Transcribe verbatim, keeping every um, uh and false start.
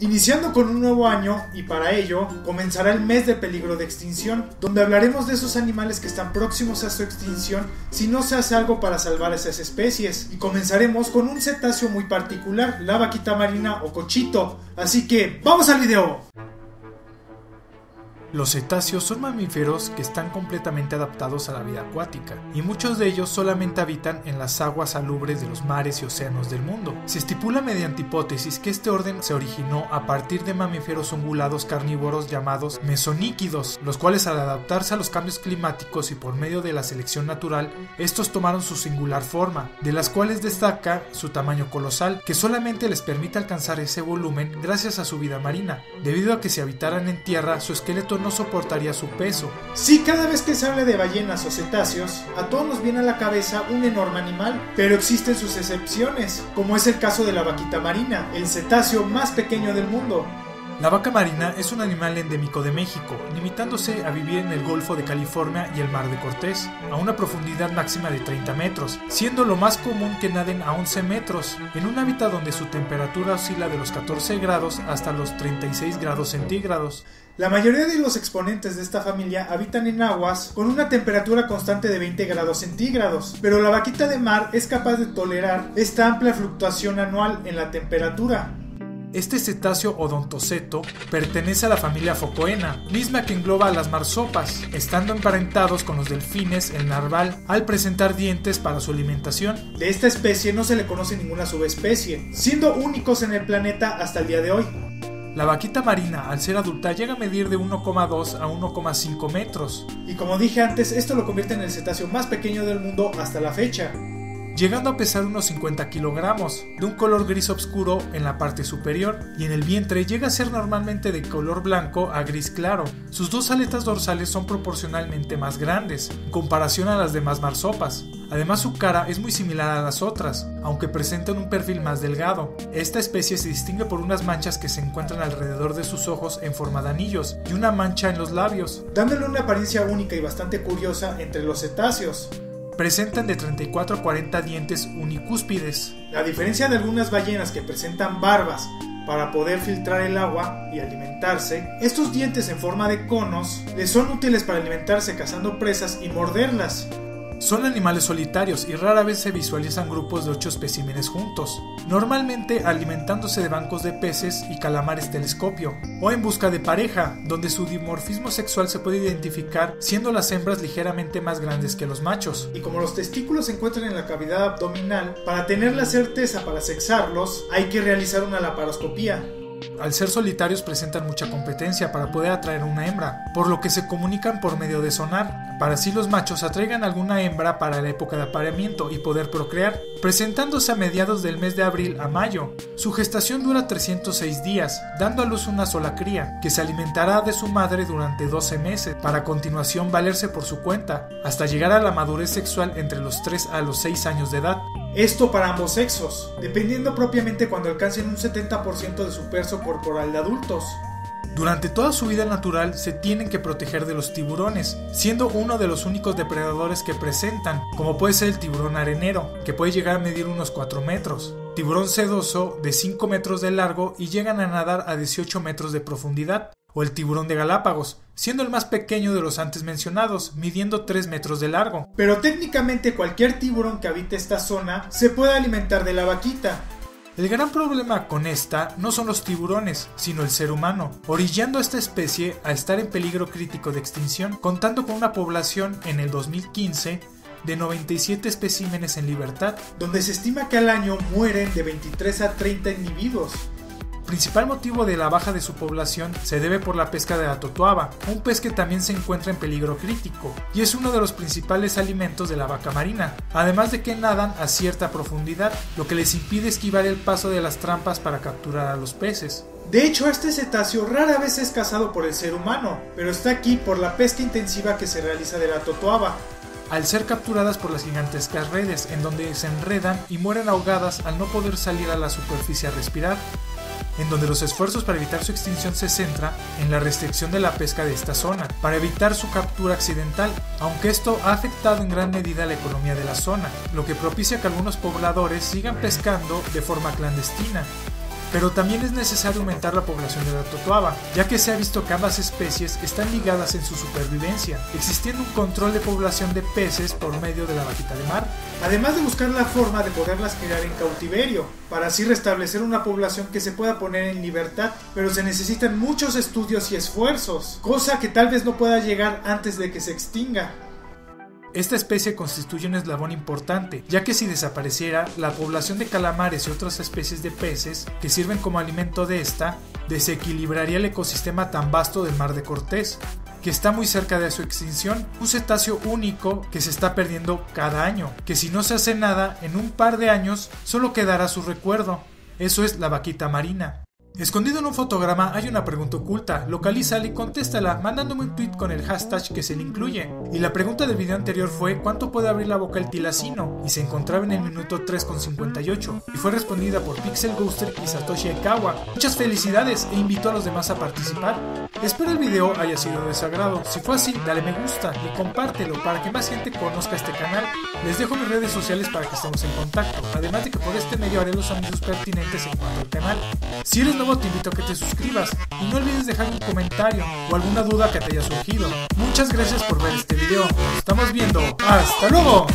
Iniciando con un nuevo año, y para ello, comenzará el mes de peligro de extinción, donde hablaremos de esos animales que están próximos a su extinción si no se hace algo para salvar a esas especies, y comenzaremos con un cetáceo muy particular, la vaquita marina o cochito, así que ¡vamos al video! Los cetáceos son mamíferos que están completamente adaptados a la vida acuática, y muchos de ellos solamente habitan en las aguas salubres de los mares y océanos del mundo. Se estipula mediante hipótesis que este orden se originó a partir de mamíferos ungulados carnívoros llamados mesoníquidos, los cuales al adaptarse a los cambios climáticos y por medio de la selección natural, estos tomaron su singular forma, de las cuales destaca su tamaño colosal, que solamente les permite alcanzar ese volumen gracias a su vida marina, debido a que si habitaran en tierra, su esqueleto no soportaría su peso. Sí, cada vez que se habla de ballenas o cetáceos, a todos nos viene a la cabeza un enorme animal, pero existen sus excepciones, como es el caso de la vaquita marina, el cetáceo más pequeño del mundo. La vaca marina es un animal endémico de México, limitándose a vivir en el Golfo de California y el mar de Cortés, a una profundidad máxima de treinta metros, siendo lo más común que naden a once metros, en un hábitat donde su temperatura oscila de los catorce grados hasta los treinta y seis grados centígrados. La mayoría de los exponentes de esta familia habitan en aguas con una temperatura constante de veinte grados centígrados, pero la vaquita de mar es capaz de tolerar esta amplia fluctuación anual en la temperatura. Este cetáceo odontoceto pertenece a la familia focoena, misma que engloba a las marsopas, estando emparentados con los delfines, el narval, al presentar dientes para su alimentación. De esta especie no se le conoce ninguna subespecie, siendo únicos en el planeta hasta el día de hoy. La vaquita marina, al ser adulta, llega a medir de uno coma dos a uno coma cinco metros. Y como dije antes, esto lo convierte en el cetáceo más pequeño del mundo hasta la fecha, llegando a pesar unos cincuenta kilogramos, de un color gris oscuro en la parte superior, y en el vientre llega a ser normalmente de color blanco a gris claro. Sus dos aletas dorsales son proporcionalmente más grandes, en comparación a las demás marsopas. Además, su cara es muy similar a las otras, aunque presentan un perfil más delgado. Esta especie se distingue por unas manchas que se encuentran alrededor de sus ojos en forma de anillos y una mancha en los labios, dándole una apariencia única y bastante curiosa entre los cetáceos. Presentan de treinta y cuatro a cuarenta dientes unicúspides. A diferencia de algunas ballenas que presentan barbas para poder filtrar el agua y alimentarse, estos dientes en forma de conos les son útiles para alimentarse cazando presas y morderlas. Son animales solitarios y rara vez se visualizan grupos de ocho especímenes juntos, normalmente alimentándose de bancos de peces y calamares telescopio, o en busca de pareja, donde su dimorfismo sexual se puede identificar siendo las hembras ligeramente más grandes que los machos. Y como los testículos se encuentran en la cavidad abdominal, para tener la certeza para sexarlos hay que realizar una laparoscopía. Al ser solitarios presentan mucha competencia para poder atraer una hembra, por lo que se comunican por medio de sonar, para así los machos atraigan alguna hembra para la época de apareamiento y poder procrear, presentándose a mediados del mes de abril a mayo. Su gestación dura trescientos seis días, dando a luz una sola cría, que se alimentará de su madre durante doce meses, para a continuación valerse por su cuenta, hasta llegar a la madurez sexual entre los tres a los seis años de edad. Esto para ambos sexos, dependiendo propiamente cuando alcancen un setenta por ciento de su peso corporal de adultos. Durante toda su vida natural se tienen que proteger de los tiburones, siendo uno de los únicos depredadores que presentan, como puede ser el tiburón arenero, que puede llegar a medir unos cuatro metros, tiburón sedoso de cinco metros de largo y llegan a nadar a dieciocho metros de profundidad, o el tiburón de Galápagos, siendo el más pequeño de los antes mencionados, midiendo tres metros de largo. Pero técnicamente cualquier tiburón que habite esta zona se puede alimentar de la vaquita. El gran problema con esta no son los tiburones, sino el ser humano, orillando a esta especie a estar en peligro crítico de extinción, contando con una población en el dos mil quince de noventa y siete especímenes en libertad, donde se estima que al año mueren de veintitrés a treinta individuos. El principal motivo de la baja de su población se debe por la pesca de la totoaba, un pez que también se encuentra en peligro crítico, y es uno de los principales alimentos de la vaca marina, además de que nadan a cierta profundidad, lo que les impide esquivar el paso de las trampas para capturar a los peces. De hecho, este cetáceo rara vez es cazado por el ser humano, pero está aquí por la pesca intensiva que se realiza de la totoaba, al ser capturadas por las gigantescas redes, en donde se enredan y mueren ahogadas al no poder salir a la superficie a respirar, en donde los esfuerzos para evitar su extinción se centra en la restricción de la pesca de esta zona, para evitar su captura accidental, aunque esto ha afectado en gran medida la economía de la zona, lo que propicia que algunos pobladores sigan pescando de forma clandestina. pero también es necesario aumentar la población de la totoaba, ya que se ha visto que ambas especies están ligadas en su supervivencia, existiendo un control de población de peces por medio de la vaquita de mar, además de buscar la forma de poderlas criar en cautiverio, para así restablecer una población que se pueda poner en libertad, pero se necesitan muchos estudios y esfuerzos, cosa que tal vez no pueda llegar antes de que se extinga. Esta especie constituye un eslabón importante, ya que si desapareciera, la población de calamares y otras especies de peces que sirven como alimento de esta, desequilibraría el ecosistema tan vasto del mar de Cortés, que está muy cerca de su extinción, un cetáceo único que se está perdiendo cada año, que si no se hace nada, en un par de años solo quedará su recuerdo. Eso es la vaquita marina. Escondido en un fotograma hay una pregunta oculta, localízala y contéstala mandándome un tweet con el hashtag que se le incluye. Y la pregunta del video anterior fue ¿cuánto puede abrir la boca el tilacino? Y se encontraba en el minuto tres con cincuenta y ocho y fue respondida por Pixel Ghoster y Satoshi Ekawa. Muchas felicidades e invito a los demás a participar. Espero el video haya sido de su agrado, si fue así dale me gusta y compártelo para que más gente conozca este canal. Les dejo mis redes sociales para que estemos en contacto, además de que por este medio haré los anuncios pertinentes en cuanto al canal. Si eres nuevo te invito a que te suscribas y no olvides dejar un comentario o alguna duda que te haya surgido. Muchas gracias por ver este video, nos estamos viendo, ¡hasta luego!